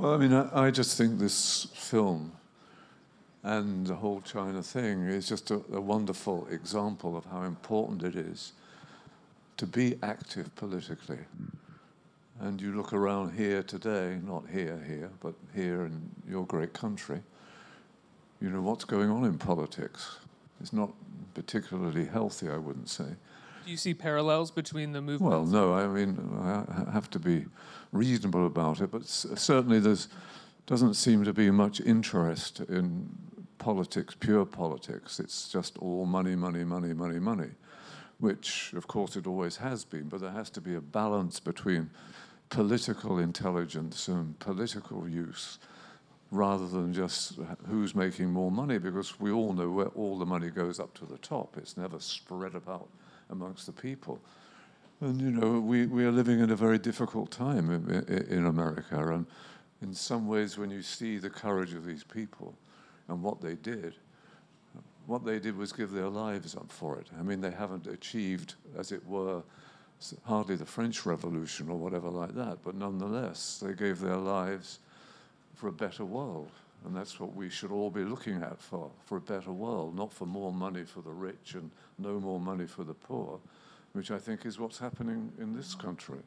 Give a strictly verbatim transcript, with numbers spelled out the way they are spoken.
Well, I mean, I, I just think this film and the whole China thing is just a, a wonderful example of how important it is to be active politically. And you look around here today, not here, here, but here in your great country, you know, what's going on in politics? It's not particularly healthy, I wouldn't say. Do you see parallels between the movements? Well, no, I mean, I have to be reasonable about it, but certainly there doesn't seem to be much interest in politics, pure politics. It's just all money, money, money, money, money, which, of course, it always has been, but there has to be a balance between political intelligence and political use, rather than just who's making more money, because we all know where all the money goes up to the top. It's never spread about amongst the people. And, you know, we, we are living in a very difficult time in, in America. And in some ways, when you see the courage of these people and what they did, what they did was give their lives up for it. I mean, they haven't achieved, as it were, hardly the French Revolution or whatever like that, but nonetheless, they gave their lives for a better world, and that's what we should all be looking at for, for a better world, not for more money for the rich and no more money for the poor, which I think is what's happening in this country.